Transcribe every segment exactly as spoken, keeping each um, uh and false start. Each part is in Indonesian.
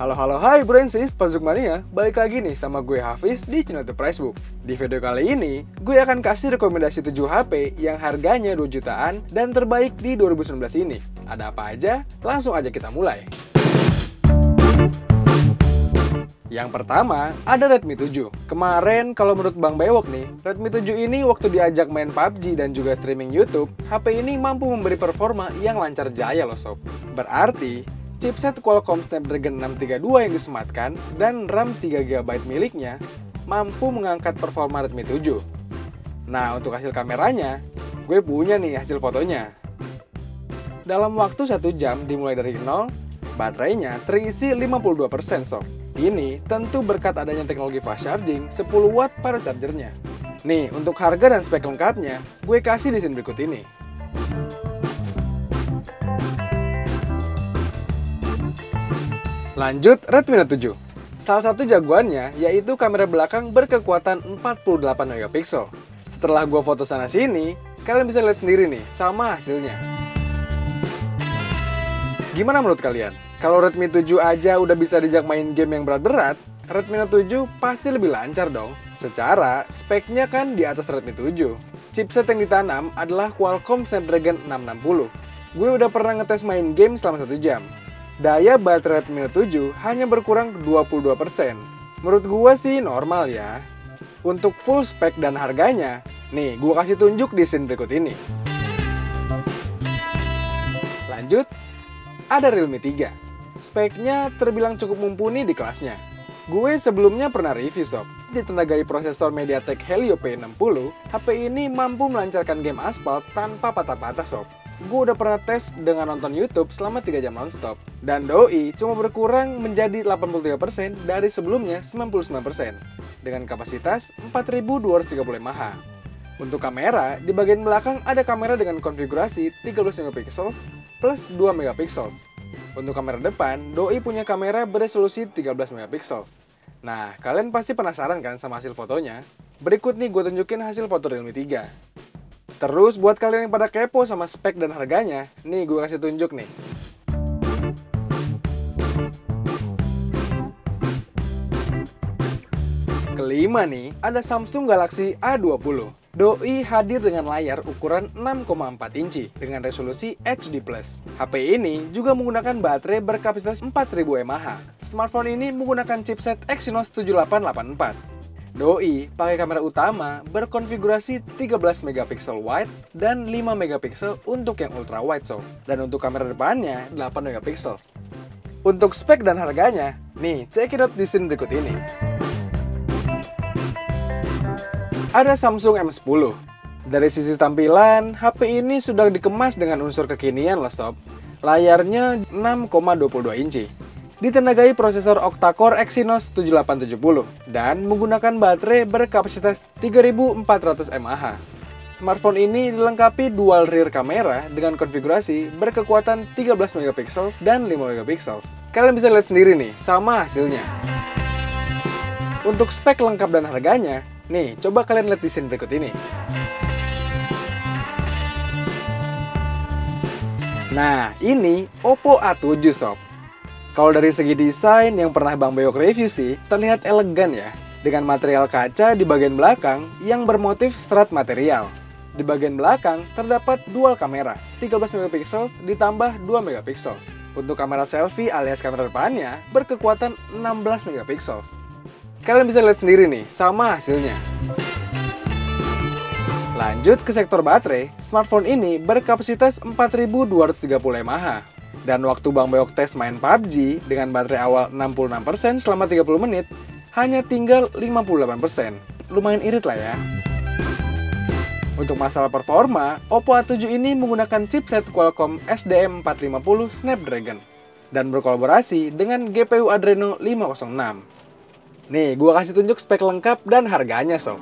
Halo halo hai Brensis, Pajak Mania, balik lagi nih sama gue Hafiz di channel The Price Book. Di video kali ini, gue akan kasih rekomendasi tujuh H P yang harganya dua jutaan dan terbaik di dua ribu sembilan belas ini. Ada apa aja? Langsung aja kita mulai. Yang pertama, ada Redmi tujuh. Kemarin, kalau menurut Bang Bewok nih, Redmi tujuh ini waktu diajak main P U B G dan juga streaming YouTube, H P ini mampu memberi performa yang lancar jaya loh sob. Berarti, chipset Qualcomm Snapdragon enam tiga dua yang disematkan dan RAM tiga giga byte miliknya mampu mengangkat performa Redmi tujuh. Nah, untuk hasil kameranya, gue punya nih hasil fotonya. Dalam waktu satu jam dimulai dari nol, baterainya terisi lima puluh dua persen sob. Ini tentu berkat adanya teknologi fast charging sepuluh watt pada chargernya. Nih, untuk harga dan spek lengkapnya, gue kasih di scene berikut ini. Lanjut, Redmi Note tujuh. Salah satu jagoannya yaitu kamera belakang berkekuatan empat puluh delapan megapiksel. Setelah gue foto sana-sini, kalian bisa lihat sendiri nih sama hasilnya. Gimana menurut kalian? Kalau Redmi tujuh aja udah bisa dijak main game yang berat-berat, Redmi Note tujuh pasti lebih lancar dong. Secara, speknya kan di atas Redmi tujuh. Chipset yang ditanam adalah Qualcomm Snapdragon enam enam nol. Gue udah pernah ngetes main game selama satu jam. Daya baterai Redmi Note tujuh hanya berkurang dua puluh dua persen. Menurut gue sih normal ya. Untuk full spek dan harganya, nih gue kasih tunjuk di scene berikut ini. Lanjut, ada Realme tiga. Speknya terbilang cukup mumpuni di kelasnya. Gue sebelumnya pernah review sob. Ditenagai prosesor Mediatek Helio P enam puluh, H P ini mampu melancarkan game Asphalt tanpa patah-patah sob. Gue udah pernah tes dengan nonton YouTube selama tiga jam non-stop. Dan doi cuma berkurang menjadi delapan puluh tiga persen dari sebelumnya sembilan puluh sembilan persen. Dengan kapasitas empat ribu dua ratus tiga puluh lima miliampere jam. Untuk kamera, di bagian belakang ada kamera dengan konfigurasi tiga belas megapiksel plus dua megapiksel. Untuk kamera depan, doi punya kamera beresolusi tiga belas megapiksel. Nah, kalian pasti penasaran kan sama hasil fotonya? Berikut nih gue tunjukin hasil foto Realme tiga. Terus buat kalian yang pada kepo sama spek dan harganya, nih gue kasih tunjuk nih. Kelima nih, ada Samsung Galaxy A dua puluh. Doi hadir dengan layar ukuran enam koma empat inci dengan resolusi H D plus. H P ini juga menggunakan baterai berkapasitas empat ribu miliampere jam. Smartphone ini menggunakan chipset Exynos tujuh delapan delapan empat. Doi pakai kamera utama berkonfigurasi tiga belas megapiksel wide dan lima megapiksel untuk yang ultra wide sob. Dan untuk kamera depannya delapan megapiksel. Untuk spek dan harganya, nih check it out di scene berikut ini. Ada Samsung M sepuluh. Dari sisi tampilan, H P ini sudah dikemas dengan unsur kekinian loh sob. Layarnya enam koma dua puluh dua inci. Ditenagai prosesor octa-core Exynos tujuh delapan tujuh nol dan menggunakan baterai berkapasitas tiga ribu empat ratus miliampere jam. Smartphone ini dilengkapi dual rear kamera dengan konfigurasi berkekuatan tiga belas megapiksel dan lima megapiksel. Kalian bisa lihat sendiri nih sama hasilnya. Untuk spek lengkap dan harganya, nih, coba kalian lihat di scene berikut ini. Nah, ini Oppo A tujuh sob. Kalau dari segi desain yang pernah Bang Bewok review sih, terlihat elegan ya. Dengan material kaca di bagian belakang yang bermotif serat material. Di bagian belakang terdapat dual kamera, tiga belas megapiksel ditambah dua megapiksel. Untuk kamera selfie alias kamera depannya berkekuatan enam belas megapiksel. Kalian bisa lihat sendiri nih, sama hasilnya. Lanjut ke sektor baterai, smartphone ini berkapasitas empat ribu dua ratus tiga puluh miliampere jam. Dan waktu Bang Bewok tes main P U B G dengan baterai awal enam puluh enam persen selama tiga puluh menit, hanya tinggal lima puluh delapan persen. Lumayan irit lah ya. Untuk masalah performa, Oppo A tujuh ini menggunakan chipset Qualcomm S D M empat lima nol Snapdragon dan berkolaborasi dengan G P U Adreno lima nol enam. Nih, gua kasih tunjuk spek lengkap dan harganya sob.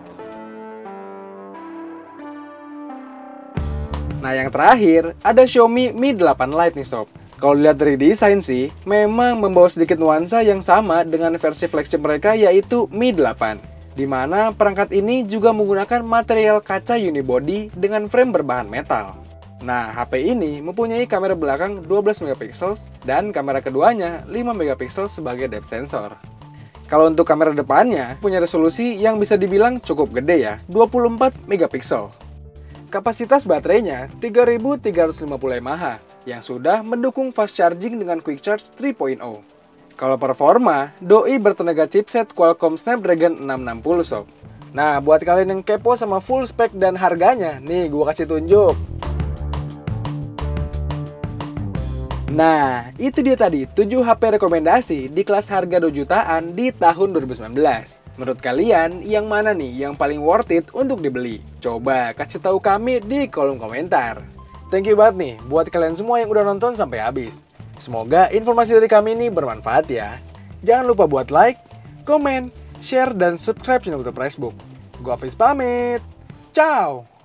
Nah, yang terakhir ada Xiaomi Mi delapan Lite nih sob. Kalau dilihat dari desain sih, memang membawa sedikit nuansa yang sama dengan versi flagship mereka yaitu Mi delapan. Dimana perangkat ini juga menggunakan material kaca unibody dengan frame berbahan metal. Nah, H P ini mempunyai kamera belakang dua belas megapiksel dan kamera keduanya lima megapiksel sebagai depth sensor. Kalau untuk kamera depannya, punya resolusi yang bisa dibilang cukup gede ya, dua puluh empat megapiksel. Kapasitas baterainya tiga ribu tiga ratus lima puluh mAh yang sudah mendukung fast charging dengan quick charge tiga titik nol. Kalau performa, doi bertenaga chipset Qualcomm Snapdragon enam enam nol sob. Nah, buat kalian yang kepo sama full spek dan harganya, nih gua kasih tunjuk. Nah, itu dia tadi tujuh H P rekomendasi di kelas harga dua jutaan di tahun dua ribu sembilan belas. Menurut kalian, yang mana nih yang paling worth it untuk dibeli? Coba kasih tahu kami di kolom komentar. Thank you banget nih buat kalian semua yang udah nonton sampai habis. Semoga informasi dari kami ini bermanfaat ya. Jangan lupa buat like, komen, share, dan subscribe channel YouTube Facebook. Gua Hafiz pamit. Ciao!